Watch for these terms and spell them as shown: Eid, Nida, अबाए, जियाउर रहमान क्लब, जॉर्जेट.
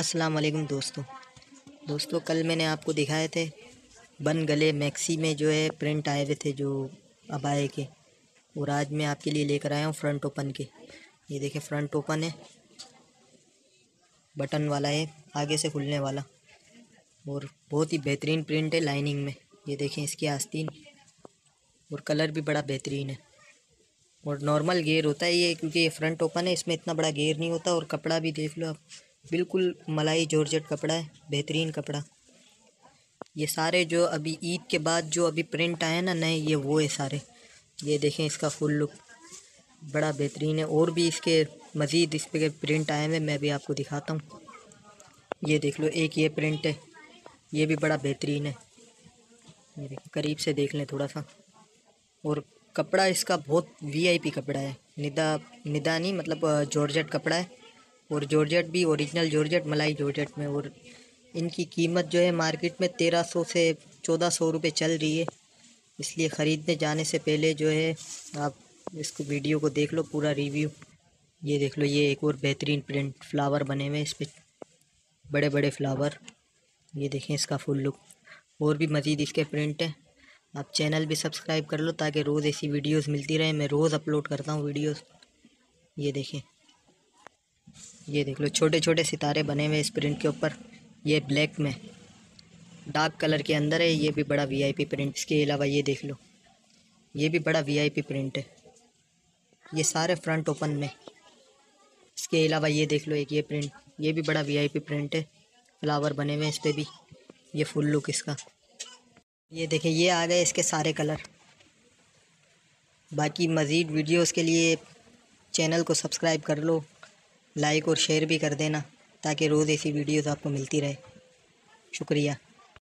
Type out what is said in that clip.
अस्सलाम वालेकुम दोस्तों कल मैंने आपको दिखाए थे बन गले मैक्सी में जो है प्रिंट आए हुए थे जो अबाए के, और आज मैं आपके लिए लेकर आया हूँ फ्रंट ओपन के। ये देखें फ्रंट ओपन है, बटन वाला है, आगे से खुलने वाला, और बहुत ही बेहतरीन प्रिंट है लाइनिंग में। ये देखें इसकी आस्तीन, और कलर भी बड़ा बेहतरीन है। और नॉर्मल गेयर होता है ये, क्योंकि ये फ्रंट ओपन है, इसमें इतना बड़ा गेयर नहीं होता। और कपड़ा भी देख लो आप, बिल्कुल मलाई जॉर्जेट कपड़ा है, बेहतरीन कपड़ा। ये सारे जो अभी ईद के बाद जो अभी प्रिंट आए ना नए, ये वो है सारे। ये देखें इसका फुल लुक बड़ा बेहतरीन है, और भी इसके मज़ीद इस पर प्रिंट आए हुए मैं भी आपको दिखाता हूँ। ये देख लो, एक ये प्रिंट है, ये भी बड़ा बेहतरीन है। ये देखें, करीब से देख लें थोड़ा सा। और कपड़ा इसका बहुत वीआईपी कपड़ा है, निदा नहीं, मतलब जॉर्जेट कपड़ा है। और जॉर्जेट भी ओरिजिनल जॉर्जेट, मलाई जॉर्जेट में। और इनकी कीमत जो है मार्केट में 1300 से 1400 रुपये चल रही है, इसलिए ख़रीदने जाने से पहले जो है आप इसको वीडियो को देख लो, पूरा रिव्यू। ये देख लो, ये एक और बेहतरीन प्रिंट, फ्लावर बने हुए इस पर, बड़े बड़े फ्लावर। ये देखें इसका फुल लुक, और भी मज़ीद इसके प्रिंट हैं। आप चैनल भी सब्सक्राइब कर लो ताकि रोज़ ऐसी वीडियोस मिलती रहे, मैं रोज़ अपलोड करता हूँ वीडियोस। ये देखें, ये देख लो, छोटे छोटे सितारे बने हुए इस प्रिंट के ऊपर। ये ब्लैक में डार्क कलर के अंदर है, ये भी बड़ा वीआईपी प्रिंट। इसके अलावा ये देख लो, ये भी बड़ा वीआईपी प्रिंट है, ये सारे फ्रंट ओपन में। इसके अलावा ये देख लो, एक ये प्रिंट, ये भी बड़ा वीआईपी प्रिंट है, फ्लावर बने हुए इस पर भी। ये फुल लुक इसका। ये देखें, ये आ गए इसके सारे कलर। बाकी मज़ीद वीडियोस के लिए चैनल को सब्सक्राइब कर लो, लाइक और शेयर भी कर देना ताकि रोज़ ऐसी वीडियोस आपको मिलती रहे। शुक्रिया।